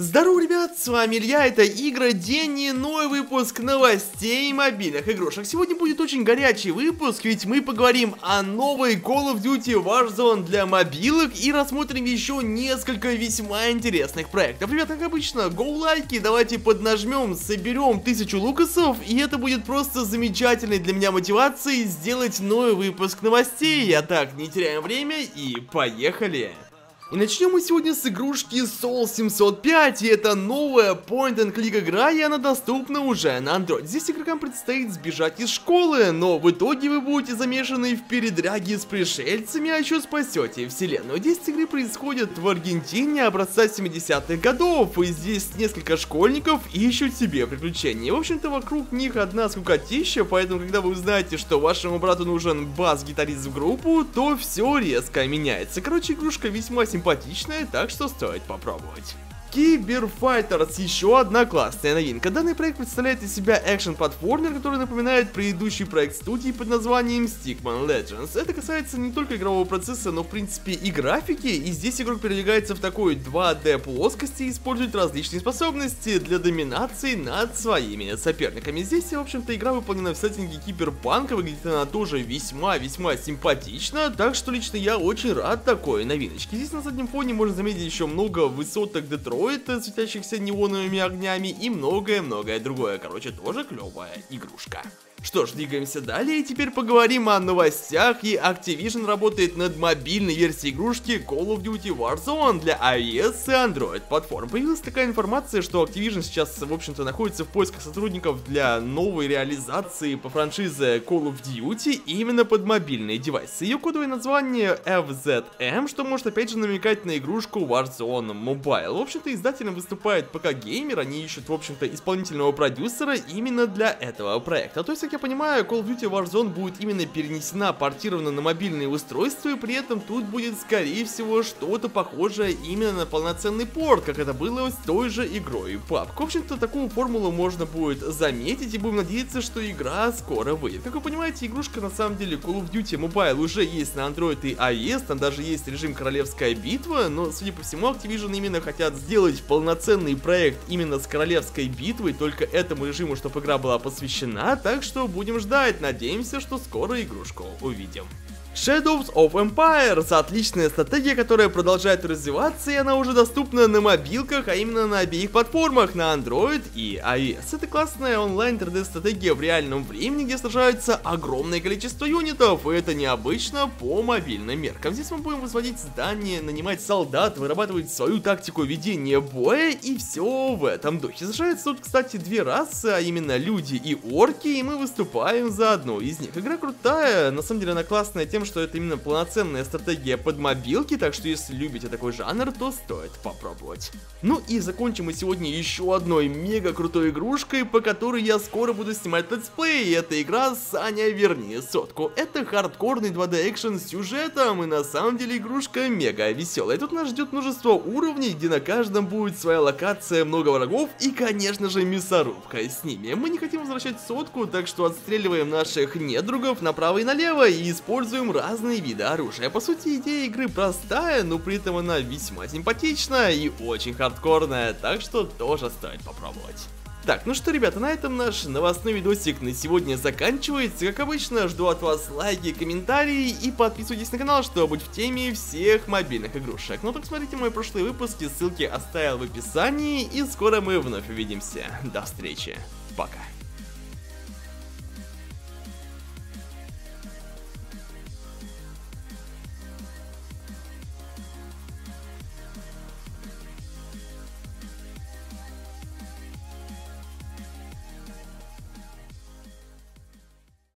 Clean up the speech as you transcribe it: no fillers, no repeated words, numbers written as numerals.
Здорово, ребят, с вами Илья, это Игра День и новый выпуск новостей мобильных игрушек. Сегодня будет очень горячий выпуск, ведь мы поговорим о новой Call of Duty Warzone для мобилок и рассмотрим еще несколько весьма интересных проектов. Ребят, как обычно, гоу-лайки, давайте поднажмем, соберем 1000 лукасов, и это будет просто замечательной для меня мотивацией сделать новый выпуск новостей. А так, не теряем время и поехали! И начнем мы сегодня с игрушки Sol 705, и это новая Point and Click игра, и она доступна уже на Android. Здесь игрокам предстоит сбежать из школы, но в итоге вы будете замешаны в передряге с пришельцами, а еще спасете вселенную. Действие игры происходит в Аргентине образца 70-х годов, и здесь несколько школьников ищут себе приключения. В общем-то, вокруг них одна скукотища, поэтому, когда вы узнаете, что вашему брату нужен бас-гитарист в группу, то все резко меняется. Короче, игрушка весьма симпатичная, так что стоит попробовать. Киберфайтерс — еще одна классная новинка. Данный проект представляет из себя экшен-платформер, который напоминает предыдущий проект студии под названием Stickman Legends. Это касается не только игрового процесса, но в принципе и графики, и здесь игрок передвигается в такой 2D плоскости и использует различные способности для доминации над своими соперниками. Здесь, в общем-то, игра выполнена в сеттинге киберпанка, выглядит она тоже весьма-весьма симпатично, так что лично я очень рад такой новиночке. Здесь на заднем фоне можно заметить еще много высоток Death Row, светящихся неоновыми огнями и многое-многое другое. Короче, тоже клевая игрушка. Что ж, двигаемся далее, и теперь поговорим о новостях. И Activision работает над мобильной версией игрушки Call of Duty Warzone для iOS и Android платформ. Появилась такая информация, что Activision сейчас, в общем-то, находится в поисках сотрудников для новой реализации по франшизе Call of Duty именно под мобильные девайсы. Ее кодовое название FZM, что может опять же намекать на игрушку Warzone Mobile. В общем-то, издателем выступает ПК-геймер, они ищут, в общем-то, исполнительного продюсера именно для этого проекта. То есть, как я понимаю, Call of Duty Warzone будет именно перенесена, портирована на мобильные устройства, и при этом тут будет, скорее всего, что-то похожее именно на полноценный порт, как это было с той же игрой PUBG. В общем-то, такую формулу можно будет заметить, и будем надеяться, что игра скоро выйдет. Как вы понимаете, игрушка на самом деле Call of Duty Mobile уже есть на Android и iOS, там даже есть режим Королевская битва, но, судя по всему, Activision именно хотят сделать полноценный проект именно с Королевской битвой, только этому режиму, чтобы игра была посвящена, так что будем ждать, надеемся, что скоро игрушку увидим. Shadows of Empires — отличная стратегия, которая продолжает развиваться, и она уже доступна на мобилках, а именно на обеих платформах, на Android и iOS. Это классная онлайн 3D стратегия в реальном времени, где сражаются огромное количество юнитов, и это необычно по мобильным меркам. Здесь мы будем возводить здания, нанимать солдат, вырабатывать свою тактику ведения боя и все в этом духе. Сражаются тут, кстати, две расы, а именно люди и орки, и мы выступаем за одну из них. Игра крутая, на самом деле она классная тем, что это именно полноценная стратегия под мобилки, так что если любите такой жанр, то стоит попробовать. Ну и закончим мы сегодня еще одной мега крутой игрушкой, по которой я скоро буду снимать летсплей, и это игра Саня Верни Сотку. Это хардкорный 2D экшен с сюжетом, и на самом деле игрушка мега веселая. Тут нас ждет множество уровней, где на каждом будет своя локация, много врагов и, конечно же, мясорубка с ними. Мы не хотим возвращать сотку, так что отстреливаем наших недругов направо и налево и используем разные виды оружия. По сути, идея игры простая, но при этом она весьма симпатичная и очень хардкорная, так что тоже стоит попробовать. Так, ну что, ребята, на этом наш новостной видосик на сегодня заканчивается. Как обычно, жду от вас лайки, комментарии и подписывайтесь на канал, чтобы быть в теме всех мобильных игрушек. Ну так смотрите мои прошлые выпуски, ссылки оставил в описании, и скоро мы вновь увидимся. До встречи, пока.